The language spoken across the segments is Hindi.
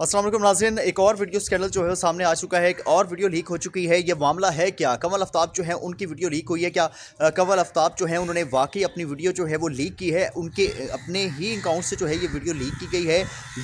अस्सलाम वालेकुम नाज़रीन, एक और वीडियो स्कैंडल जो है सामने आ चुका है। एक और वीडियो लीक हो चुकी है। ये मामला है क्या, कमल अफ्ताब जो है उनकी वीडियो लीक हुई है क्या? कमल अफ्ताब जो है उन्होंने वाकई अपनी वीडियो जो है वो लीक की है, उनके अपने ही अकाउंट से जो है ये वीडियो लीक की गई है,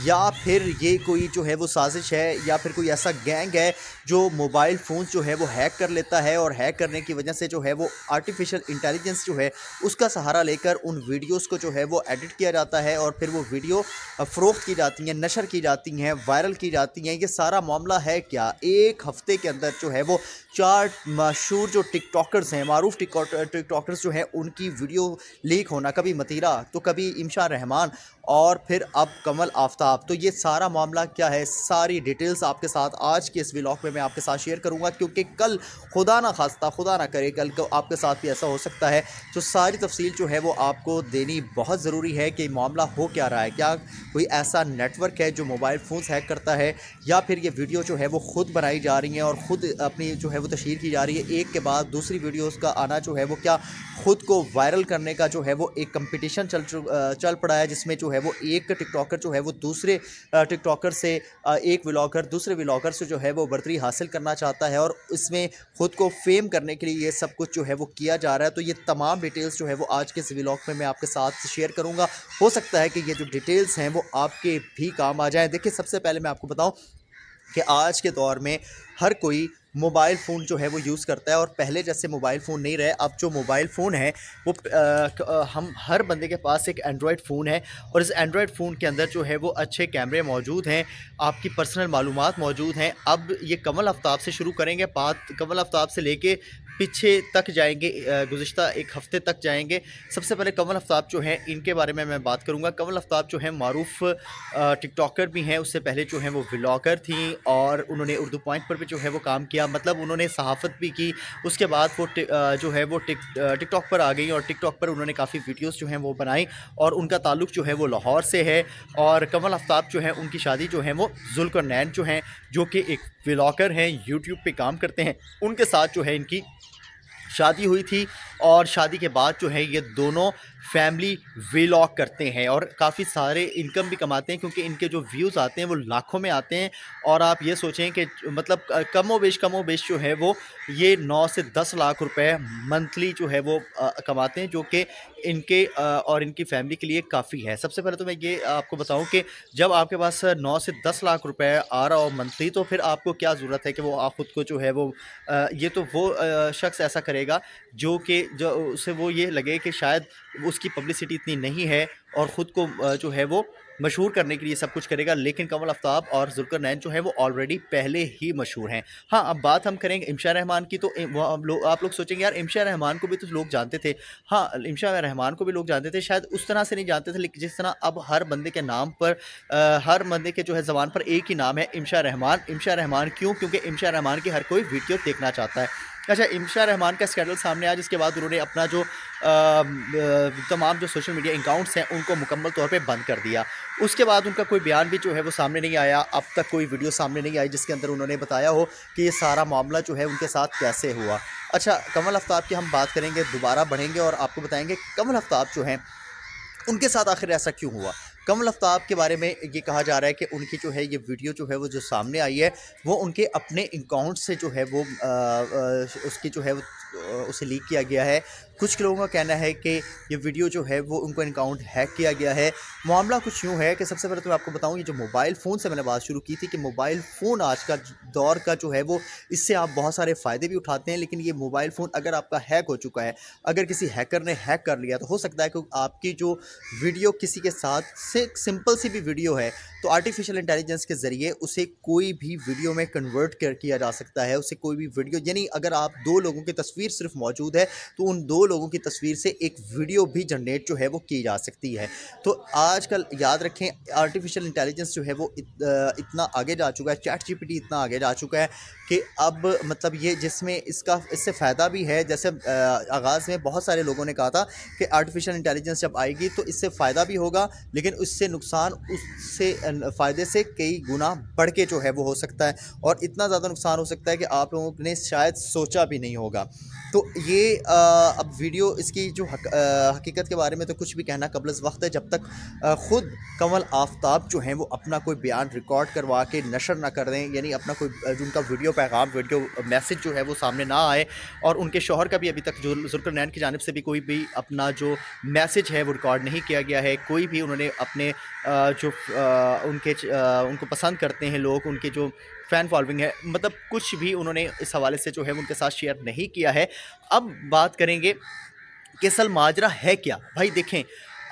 या फिर ये कोई जो है वो साजिश है, या फिर कोई ऐसा गैंग है जो मोबाइल फ़ोन जो है वो हैक कर लेता है और हैक करने की वजह से जो है वो आर्टिफिशियल इंटेलिजेंस जो है उसका सहारा लेकर उन वीडियोज़ को जो है वो एडिट किया जाता है और फिर वो वीडियो फ़रोख्त की जाती हैं, नशर की जाती हैं, वायरल की जाती हैं। ये सारा मामला है क्या? एक हफ्ते के अंदर जो है वो 4 मशहूर जो टिकटॉकर्स हैं, मारूफ टिकटॉकर्स जो हैं उनकी वीडियो लीक होना, कभी मतीरा तो कभी इमशा रहमान और फिर अब कमल आफ्ताब। तो ये सारा मामला क्या है, सारी डिटेल्स आपके साथ आज के इस व्लॉग में मैं आपके साथ शेयर करूंगा, क्योंकि कल खुदा ना खास्ता, खुदा ना करे कल को आपके साथ भी ऐसा हो सकता है। तो सारी तफसील जो है वो आपको देनी बहुत ज़रूरी है कि मामला हो क्या रहा है। क्या कोई ऐसा नेटवर्क है जो मोबाइल फ़ोन हैक करता है, या फिर ये वीडियो जो है वो खुद बनाई जा रही हैं और ख़ुद अपनी जो है वो तशहीर की जा रही है, एक के बाद दूसरी वीडियोज़ का आना जो है वो क्या ख़ुद को वायरल करने का जो है वो एक कंपटीशन चल पड़ा है, जिसमें जो है वो एक टिकटॉकर जो है वो दूसरे टिकटॉकर से, एक व्लॉगर दूसरे व्लॉगर से जो है वो बर्तरी हासिल करना चाहता है और इसमें ख़ुद को फेम करने के लिए ये सब कुछ जो है वो किया जा रहा है। तो ये तमाम डिटेल्स जो है वो आज के इस व्लॉग में मैं आपके साथ शेयर करूँगा। हो सकता है कि ये जो डिटेल्स हैं वो आपके भी काम आ जाएँ। देखिए, सबसे पहले मैं आपको बताऊं कि आज के दौर में हर कोई मोबाइल फ़ोन जो है वो यूज़ करता है और पहले जैसे मोबाइल फ़ोन नहीं रहे। अब जो मोबाइल फ़ोन है वो हम हर बंदे के पास एक एंड्रॉयड फ़ोन है और इस एंड्रॉयड फ़ोन के अंदर जो है वो अच्छे कैमरे मौजूद हैं, आपकी पर्सनल मालूमात मौजूद हैं। अब ये कमल अफ्ताब से शुरू करेंगे बात, कमल अफ्ताब से लेके पीछे तक जाएंगे, गुज़िश्ता एक हफ़्ते तक जाएंगे। सबसे पहले कमल अफ्ताब जो हैं इनके बारे में मैं बात करूँगा। कमल अफ्ताब जो हैं मारूफ टिकटॉकर भी हैं, उससे पहले जो हैं वो व्लॉगर थी और उन्होंने उर्दू पॉइंट पर भी जो है वो काम किया, मतलब उन्होंने सहाफ़त भी की। उसके बाद वो जो है वो टिकटॉक पर आ गई और टिकटॉक पर उन्होंने काफ़ी वीडियोस जो हैं वो बनाई और उनका ताल्लुक़ जो है वो लाहौर से है। और कमल अफ्ताब जो हैं उनकी शादी जो है वो ज़ुल्क़रनैन जो हैं, जो कि एक व्लॉगर हैं, यूट्यूब पे काम करते हैं, उनके साथ जो है इनकी शादी हुई थी और शादी के बाद जो है ये दोनों फैमिली व्लॉग करते हैं और काफ़ी सारे इनकम भी कमाते हैं, क्योंकि इनके जो व्यूज़ आते हैं वो लाखों में आते हैं। और आप ये सोचें कि मतलब कमोबेश जो है वो ये 9 से 10 लाख रुपए मंथली जो है वो कमाते हैं, जो कि इनके और इनकी फैमिली के लिए काफ़ी है। सबसे पहले तो मैं ये आपको बताऊं कि जब आपके पास 9 से 10 लाख रुपए आ रहा हो मंथली, तो फिर आपको क्या ज़रूरत है कि वो आप ख़ुद को जो है वो ये तो वो शख्स ऐसा करेगा जो कि जो उसे वो ये लगे कि शायद उसकी पब्लिसिटी इतनी नहीं है और ख़ुद को जो है वो मशहूर करने के लिए सब कुछ करेगा। लेकिन कमल अफ्ताब और ज़ुल्क़रनैन जो है वो ऑलरेडी पहले ही मशहूर हैं। हाँ, अब बात हम करेंगे इमशा रहमान की। तो आप लोग सोचेंगे यार इमशा रहमान को भी तो लोग जानते थे। हाँ, इमशा रहमान को भी लोग जानते थे, शायद उस तरह से नहीं जानते थे लेकिन जिस तरह अब हर बंदे के नाम पर हर बंदे के जो है ज़बान पर एक ही नाम है, इमशा रहमान। इमशा रहमान क्यों? क्योंकि इमशा रहमान की हर कोई वीडियो देखना चाहता है। अच्छा, इमशा रहमान का स्कैंडल सामने आया, जिसके बाद उन्होंने अपना जो तमाम जो सोशल मीडिया अकाउंट्स हैं उनको मुकम्मल तौर पे बंद कर दिया। उसके बाद उनका कोई बयान भी जो है वो सामने नहीं आया, अब तक कोई वीडियो सामने नहीं आई जिसके अंदर उन्होंने बताया हो कि ये सारा मामला जो है उनके साथ कैसे हुआ। अच्छा, कमल अफ्ताब की हम बात करेंगे, दोबारा बढ़ेंगे और आपको बताएँगे कमल अफ्ताब जो हैं उनके साथ आखिर ऐसा क्यों हुआ। कमल अफ्ताब के बारे में ये कहा जा रहा है कि उनकी जो है ये वीडियो जो है वो जो सामने आई है वो उनके अपने अकाउंट से जो है वो उसकी जो है वो उसे लीक किया गया है। कुछ लोगों का कहना है कि ये वीडियो जो है वो उनको अकाउंट हैक किया गया है। मामला कुछ यूँ है कि सबसे पहले तो मैं आपको बताऊँ, ये जो मोबाइल फ़ोन से मैंने बात शुरू की थी कि मोबाइल फ़ोन आज का दौर का जो है वो इससे आप बहुत सारे फ़ायदे भी उठाते हैं, लेकिन ये मोबाइल फ़ोन अगर आपका हैक हो चुका है, अगर किसी हैकर ने हैक कर लिया, तो हो सकता है कि आपकी जो वीडियो किसी के साथ से सिंपल सी भी वीडियो है तो आर्टिफिशियल इंटेलिजेंस के ज़रिए उसे कोई भी वीडियो में कन्वर्ट कर किया जा सकता है। उसे कोई भी वीडियो, यानी अगर आप 2 लोगों की तस्वीर सिर्फ मौजूद है तो उन 2 लोगों की तस्वीर से एक वीडियो भी जनरेट जो है वो की जा सकती है। तो आजकल याद रखें, आर्टिफिशियल इंटेलिजेंस जो है वो इतना आगे जा चुका है, ChatGPT इतना आगे जा चुका है कि अब मतलब ये जिसमें इसका इससे फ़ायदा भी है। जैसे आगाज़ में बहुत सारे लोगों ने कहा था कि आर्टिफिशियल इंटेलिजेंस जब आएगी तो इससे फ़ायदा भी होगा, लेकिन उससे नुकसान, उससे फ़ायदे से कई गुना बढ़ के जो है वो हो सकता है, और इतना ज़्यादा नुकसान हो सकता है कि आप लोगों ने शायद सोचा भी नहीं होगा। तो ये अब वीडियो इसकी जो हकीकत के बारे में तो कुछ भी कहना कब्ल वक्त है, जब तक ख़ुद कमल आफ्ताब जो हैं वो अपना कोई बयान रिकॉर्ड करवा के नशर ना कर दें, यानी अपना कोई उनका वीडियो पैगाम वीडियो मैसेज जो है वो सामने ना आए। और उनके शोहर का भी अभी तक जो ज़ुल्क़रनैन की जानिब से भी कोई भी अपना जो मैसेज है वो रिकॉर्ड नहीं किया गया है। कोई भी उन्होंने अपने जो उनको पसंद करते हैं लोग, उनके जो फ़ैन फॉलोइंग है, मतलब कुछ भी उन्होंने इस हवाले से जो है उनके साथ शेयर नहीं किया है। अब बात करेंगे कि असल माजरा है क्या। भाई देखें,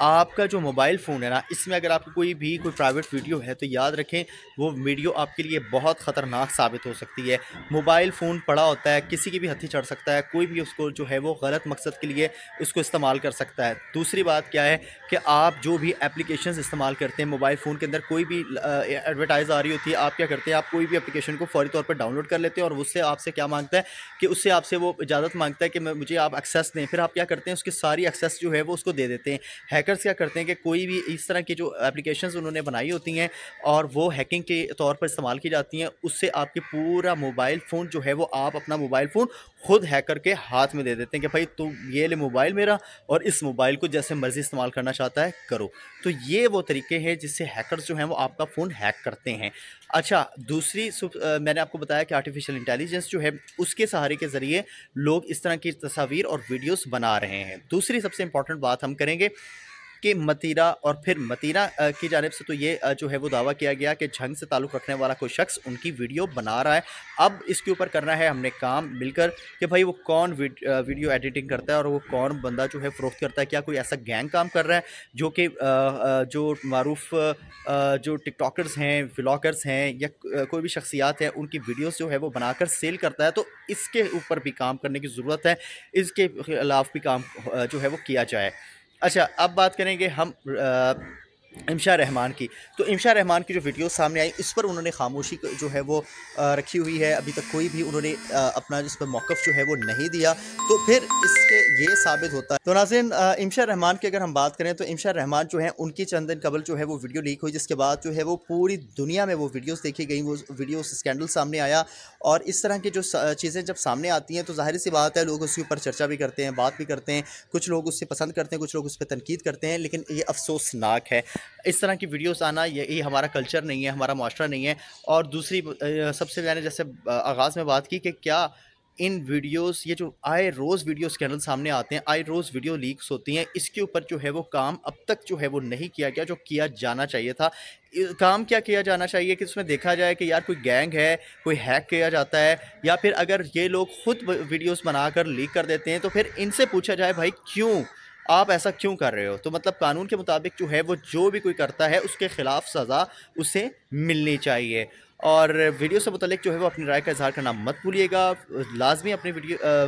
आपका जो मोबाइल फ़ोन है ना, इसमें अगर आपको कोई प्राइवेट वीडियो है तो याद रखें वो वीडियो आपके लिए बहुत ख़तरनाक साबित हो सकती है। मोबाइल फ़ोन पड़ा होता है, किसी के भी हथी चढ़ सकता है, कोई भी उसको जो है वो गलत मकसद के लिए उसको इस्तेमाल कर सकता है। दूसरी बात क्या है कि आप जो भी एप्लीकेशंस इस्तेमाल करते हैं मोबाइल फ़ोन के अंदर, कोई भी एडवर्टाइज़ आ रही होती है, आप क्या करते हैं, आप कोई भी एप्लीकेशन को फ़ौरी तौर पर डाउनलोड कर लेते हैं और उससे आपसे क्या मांगता है कि उससे आपसे वो इजाज़त मांगता है कि मुझे आप एक्सेस दें। फिर आप क्या करते हैं, उसकी सारी एक्सेस जो है वो उसको दे देते हैं। हैकर्स क्या करते हैं कि कोई भी इस तरह की जो एप्लीकेशंस उन्होंने बनाई होती हैं और वो हैकिंग के तौर पर इस्तेमाल की जाती हैं, उससे आपके पूरा मोबाइल फ़ोन जो है वो आप अपना मोबाइल फ़ोन ख़ुद हैकर के हाथ में दे देते हैं कि भाई तुम ये ले मोबाइल मेरा, और इस मोबाइल को जैसे मर्ज़ी इस्तेमाल करना चाहता है करो। तो ये वो तरीके हैं जिससे हैकर्स जो हैं वो आपका फ़ोन हैक करते हैं। अच्छा, दूसरी मैंने आपको बताया कि आर्टिफिशियल इंटेलिजेंस जो है उसके सहारे के ज़रिए लोग इस तरह की तस्वीर और वीडियोस बना रहे हैं। दूसरी सबसे इम्पॉर्टेंट बात हम करेंगे कि मतीरा, और फिर मतीरा की जानिब से तो ये जो है वो दावा किया गया कि जंग से ताल्लुक़ रखने वाला कोई शख्स उनकी वीडियो बना रहा है। अब इसके ऊपर करना है हमने काम मिलकर कि भाई वो कौन वीडियो एडिटिंग करता है और वो कौन बंदा जो है फ़रोख्त करता है। क्या कोई ऐसा गैंग काम कर रहा है जो कि जो मारूफ जो टिकटॉकर्स हैं, व्लॉगर्स हैं, या कोई भी शख्सियात हैं, उनकी वीडियोज़ जो है वो बनाकर सेल करता है। तो इसके ऊपर भी काम करने की ज़रूरत है, इसके खिलाफ भी काम जो है वो किया जाए। अच्छा, अब बात करेंगे हम इमशा रहमान की। तो इमशा रहमान की जो वीडियो सामने आई इस पर उन्होंने खामोशी जो है वो रखी हुई है, अभी तक कोई भी उन्होंने अपना इस पर मौक़िफ़ जो है वो नहीं दिया। तो फिर इसके ये साबित होता है। तो नाज़रीन, इमशा रहमान की अगर हम बात करें तो इमशा रहमान जो है उनकी चंद दिन कबल जो है वो वीडियो लीक हुई, जिसके बाद जो है वो पूरी दुनिया में वो वीडियोस देखी गई, वो वीडियोस स्कैंडल सामने आया। और इस तरह की जो चीज़ें जब सामने आती हैं तो ज़ाहिर सी बात है लोग उसके ऊपर चर्चा भी करते हैं, बात भी करते हैं, कुछ लोग उससे पसंद करते हैं, कुछ लोग उस पर तनकीद करते हैं। लेकिन ये अफसोसनाक है इस तरह की वीडियोस आना, यही हमारा कल्चर नहीं है, हमारा माशरा नहीं है। और दूसरी सबसे मैंने जैसे आगाज़ में बात की कि क्या इन वीडियोस, ये जो आए रोज़ वीडियो स्कैंडल सामने आते हैं, आए रोज़ वीडियो लीक्स होती हैं, इसके ऊपर जो है वो काम अब तक जो है वो नहीं किया गया जो किया जाना चाहिए था। काम क्या किया जाना चाहिए कि उसमें देखा जाए कि यार कोई गैंग है, कोई हैक किया जाता है, या फिर अगर ये लोग ख़ुद वीडियोज़ बनाकर लीक कर देते हैं तो फिर इनसे पूछा जाए भाई क्यों आप ऐसा क्यों कर रहे हो। तो मतलब कानून के मुताबिक जो है वो जो भी कोई करता है उसके ख़िलाफ़ सज़ा उसे मिलनी चाहिए। और वीडियो से मुतल्लिक जो है वो अपनी राय का इजहार करना मत भूलिएगा, लाजमी अपनी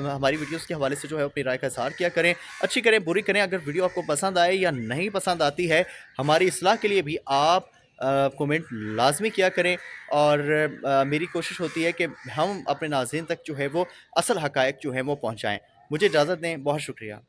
हमारी वीडियोस के हवाले से जो है अपनी राय का इजहार किया करें, अच्छी करें बुरी करें। अगर वीडियो आपको पसंद आए या नहीं पसंद आती है, हमारी इस्लाह के लिए भी आप कमेंट लाजमी किया करें। और मेरी कोशिश होती है कि हम अपने नाज़रीन तक जो है वो असल हक़ाइक़ जो है वो पहुँचाएँ। मुझे इजाज़त दें, बहुत शुक्रिया।